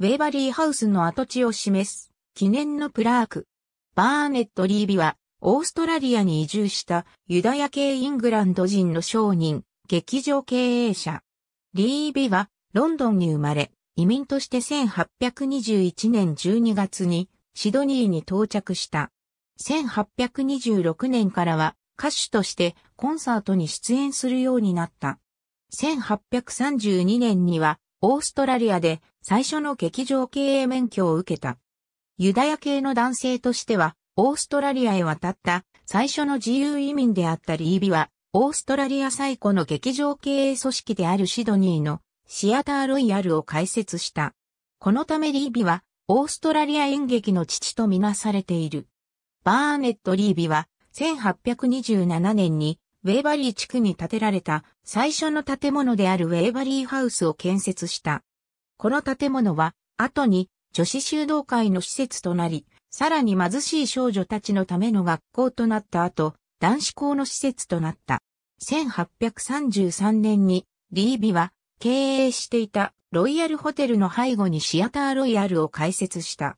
ウェーバリーハウスの跡地を示す記念のプラーク。バーネット・リービは、オーストラリアに移住したユダヤ系イングランド人の商人、劇場経営者。リービは、ロンドンに生まれ、移民として1821年12月にシドニーに到着した。1826年からは歌手としてコンサートに出演するようになった。1832年にはオーストラリアで最初の劇場経営免許を受けた。ユダヤ系の男性としてはオーストラリアへ渡った最初の自由移民であったリービはオーストラリア最古の劇場経営組織であるシドニーのシアターロイヤルを開設した。このためリービはオーストラリア演劇の父とみなされている。バーネット・リービは1827年にウェーバリー地区に建てられた最初の建物であるウェーバリーハウスを建設した。この建物は後に女子修道会の施設となり、さらに貧しい少女たちのための学校となった後、男子校の施設となった。1833年にリービは経営していたロイヤルホテルの背後にシアターロイヤルを開設した。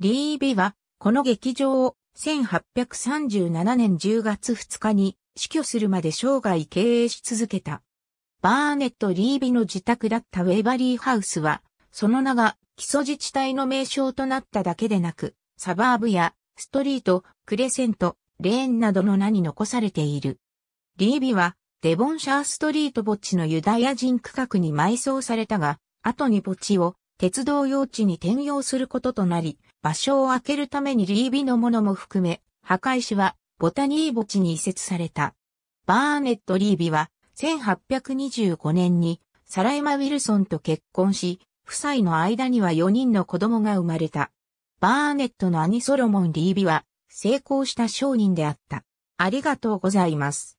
リービはこの劇場を1837年10月2日に死去するまで生涯経営し続けた。バーネット・リービの自宅だったウェーバリーハウスは、その名が基礎自治体の名称となっただけでなく、サバーブやストリート、クレセント、レーンなどの名に残されている。リービはデボンシャーストリート墓地のユダヤ人区画に埋葬されたが、後に墓地を鉄道用地に転用することとなり、場所を空けるためにリービのものも含め、墓石はボタニー墓地に移設された。バーネット・リービは1825年にサラエマ・ウィルソンと結婚し、夫妻の間には4人の子供が生まれた。バーネットの兄ソロモン・リービは成功した商人であった。ありがとうございます。